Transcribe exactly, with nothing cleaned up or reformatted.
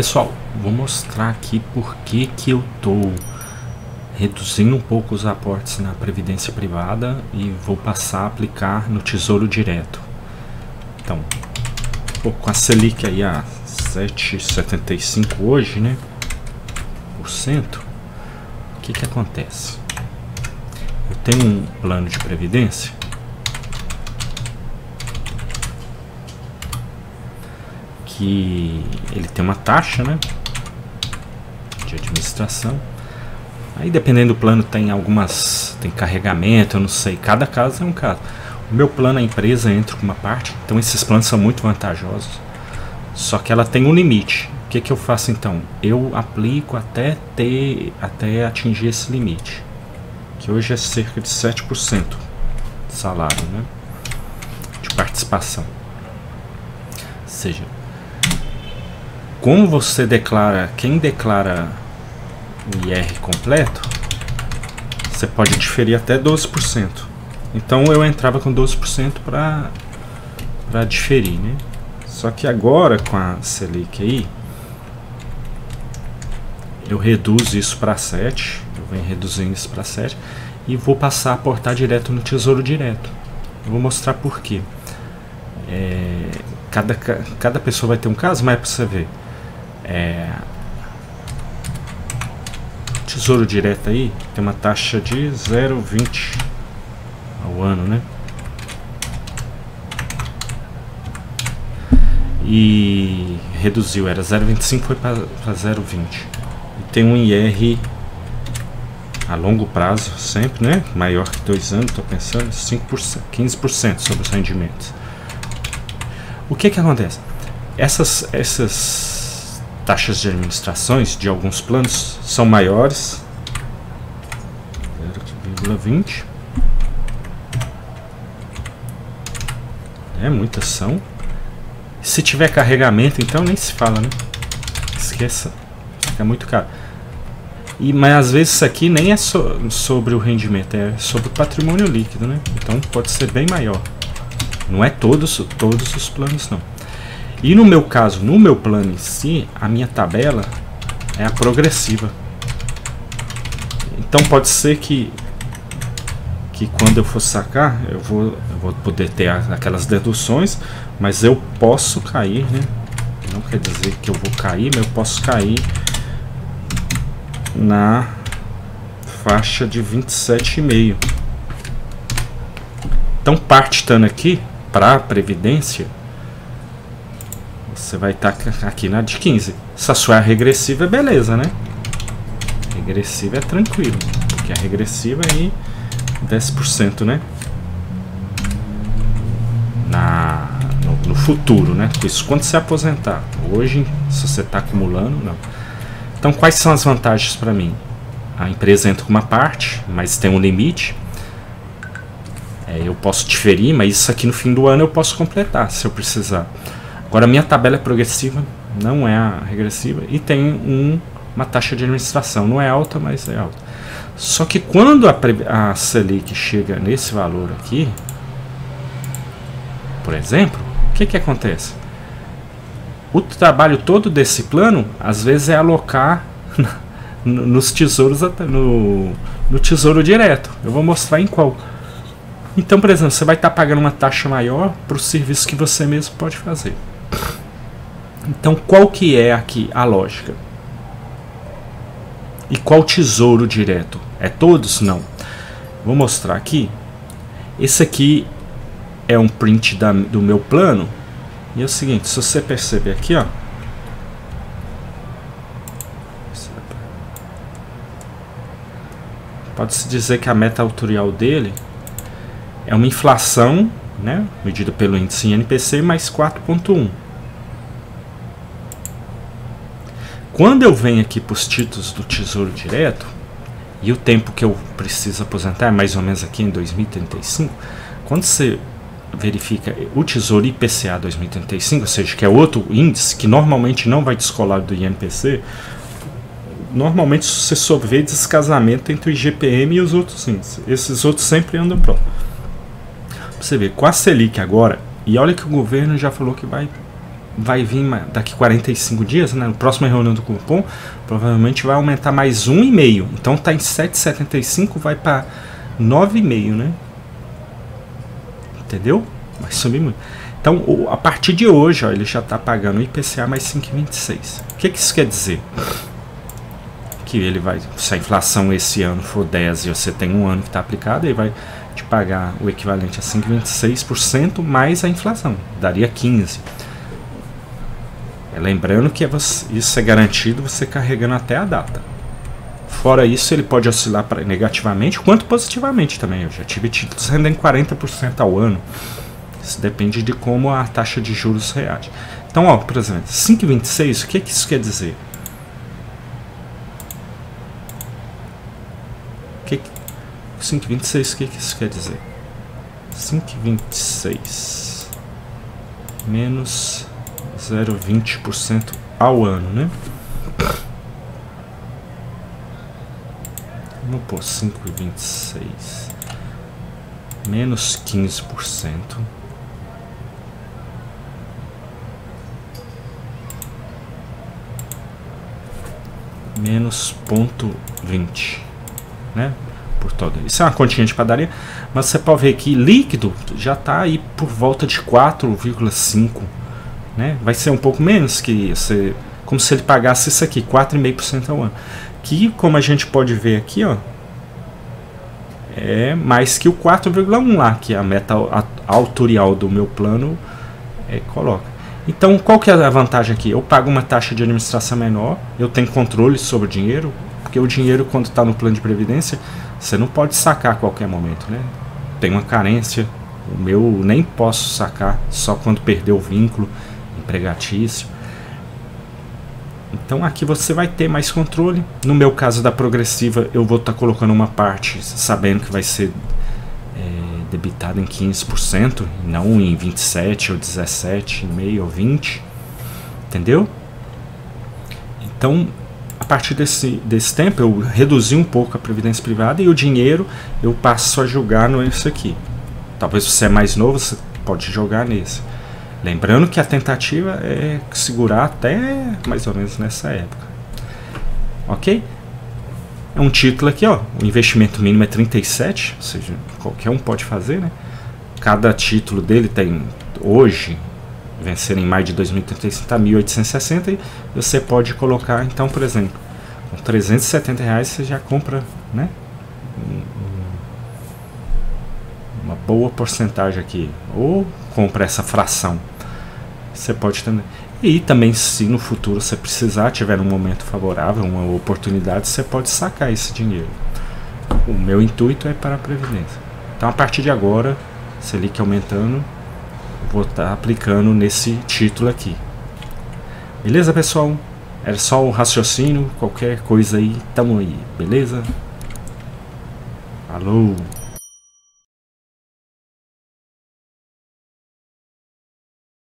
Pessoal, vou mostrar aqui por que que eu estou reduzindo um pouco os aportes na Previdência Privada e vou passar a aplicar no Tesouro Direto. Então, pô, com a Selic aí a sete vírgula setenta e cinco por cento hoje, né? Por cento, o que que acontece? Eu tenho um plano de Previdência que ele tem uma taxa, né, de administração. Aí dependendo do plano tem algumas, tem carregamento, eu não sei, cada caso é um caso. O meu plano, a empresa entra com uma parte, então esses planos são muito vantajosos, só que ela tem um limite. O que que eu faço então? Eu aplico até ter, até atingir esse limite, que hoje é cerca de sete por cento de salário, né, de participação. Ou seja, como você declara, quem declara o I R completo, você pode diferir até doze por cento. Então eu entrava com doze por cento para para diferir, né? Só que agora com a Selic aí, eu reduzo isso para sete, eu venho reduzindo isso para sete e vou passar a aportar direto no Tesouro Direto. Eu vou mostrar por quê. É, cada cada pessoa vai ter um caso, mas é para você ver. É, Tesouro Direto aí tem uma taxa de zero vírgula vinte ao ano, né? E reduziu, era zero vírgula vinte e cinco, foi para zero vírgula vinte. E tem um I R a longo prazo, sempre, né? Maior que dois anos, estou pensando, cinco por cento, quinze por cento sobre os rendimentos. O que que acontece? Essas, essas taxas de administrações de alguns planos são maiores, zero vírgula vinte, é, muitas são. Se tiver carregamento então nem se fala, né? Esqueça, fica muito caro. E, mas às vezes isso aqui nem é so, sobre o rendimento, é sobre o patrimônio líquido, né? Então pode ser bem maior, não é todos, todos os planos não. E no meu caso, no meu plano em si, a minha tabela é a progressiva. Então pode ser que, que quando eu for sacar, eu vou, eu vou poder ter aquelas deduções, mas eu posso cair, né? Não quer dizer que eu vou cair, mas eu posso cair na faixa de vinte e sete vírgula cinco por cento. Então parte estando aqui para a Previdência, você vai estar aqui na de quinze. Se a sua é regressiva, é beleza, né? Regressiva é tranquilo, porque a regressiva aí é dez por cento, né? Na, no, no futuro, né? Isso quando você aposentar. Hoje, se você está acumulando, não. Então, quais são as vantagens para mim? A empresa entra com uma parte, mas tem um limite. É, eu posso diferir, mas isso aqui no fim do ano eu posso completar, se eu precisar. Agora, minha tabela é progressiva, não é a regressiva, e tem um, uma taxa de administração. Não é alta, mas é alta. Só que quando a, a Selic chega nesse valor aqui, por exemplo, o que que acontece? O trabalho todo desse plano, às vezes, é alocar nos tesouros, no, no Tesouro Direto. Eu vou mostrar em qual. Então, por exemplo, você vai estar pagando uma taxa maior para o serviço que você mesmo pode fazer. Então, qual que é aqui a lógica? E qual Tesouro Direto? É todos? Não. Vou mostrar aqui. Esse aqui é um print da, do meu plano. E é o seguinte, se você perceber aqui, ó. Pode-se dizer que a meta autorial dele é uma inflação, né, medida pelo índice I N P C, mais quatro vírgula um. Quando eu venho aqui para os títulos do Tesouro Direto, e o tempo que eu preciso aposentar é mais ou menos aqui em dois mil e trinta e cinco, quando você verifica o Tesouro I P C A dois mil e trinta e cinco, ou seja, que é outro índice que normalmente não vai descolar do I N P C, normalmente você só vê descasamento entre o I G P M e os outros índices. Esses outros sempre andam pronto. Você vê, com a Selic agora, e olha que o governo já falou que vai vai vir daqui quarenta e cinco dias, né, na próxima reunião do Copom, provavelmente vai aumentar mais um vírgula cinco. Então está em sete vírgula setenta e cinco, vai para nove vírgula cinco, né? Entendeu? Vai subir muito. Então, a partir de hoje, ó, ele já está pagando o I P C A mais cinco vírgula vinte e seis. O que, que isso quer dizer? Que ele vai, se a inflação esse ano for dez e você tem um ano que está aplicado, ele vai te pagar o equivalente a cinco vírgula vinte e seis por cento mais a inflação. Daria quinze por cento. Lembrando que isso é garantido você carregando até a data. Fora isso, ele pode oscilar negativamente quanto positivamente também. Eu já tive títulos rendendo quarenta por cento ao ano. Isso depende de como a taxa de juros reage. Então, ó, por exemplo, cinco vírgula vinte e seis, o que, que isso quer dizer? Que... cinco vírgula vinte e seis, o que, que isso quer dizer? cinco vírgula vinte e seis menos zero vírgula vinte por cento ao ano, né? Vamos pôr cinco vírgula vinte e seis menos quinze por cento menos zero vírgula vinte, né? Por todo. Isso é uma continha de padaria, mas você pode ver que líquido já está aí por volta de quatro vírgula cinco, né? Vai ser um pouco menos que você, como se ele pagasse isso aqui, quatro vírgula cinco por cento ao ano. Que, como a gente pode ver aqui, ó, é mais que o quatro vírgula um lá, que é a meta autorial do meu plano, é, coloca. Então, qual que é a vantagem aqui? Eu pago uma taxa de administração menor, eu tenho controle sobre o dinheiro, porque o dinheiro, quando está no plano de previdência, você não pode sacar a qualquer momento, né? Tem uma carência, o meu nem posso sacar, só quando perder o vínculo empregatício. Então aqui você vai ter mais controle. No meu caso da progressiva, eu vou estar tá colocando uma parte sabendo que vai ser é, debitada em quinze por cento, não em vinte e sete por cento ou dezessete vírgula cinco por cento ou vinte por cento. Entendeu? Então, a partir desse, desse tempo, eu reduzi um pouco a previdência privada e o dinheiro eu passo a jogar nisso aqui. Talvez você é mais novo, você pode jogar nesse. Lembrando que a tentativa é segurar até mais ou menos nessa época. Ok? É um título aqui, ó. O investimento mínimo é trinta e sete, ou seja, qualquer um pode fazer, né? Cada título dele tem, hoje, vencer em maio de dois mil e trinta e cinco, tá mil oitocentos e sessenta, e você pode colocar, então, por exemplo, com trezentos e setenta reais você já compra, né? Uma boa porcentagem aqui. Ou compra essa fração. Você pode também. E também, se no futuro você precisar, tiver um momento favorável, uma oportunidade, você pode sacar esse dinheiro. O meu intuito é para a Previdência. Então, a partir de agora, Selic aumentando, vou estar aplicando nesse título aqui. Beleza, pessoal? Era só um raciocínio, qualquer coisa aí, tamo aí, beleza? Alô?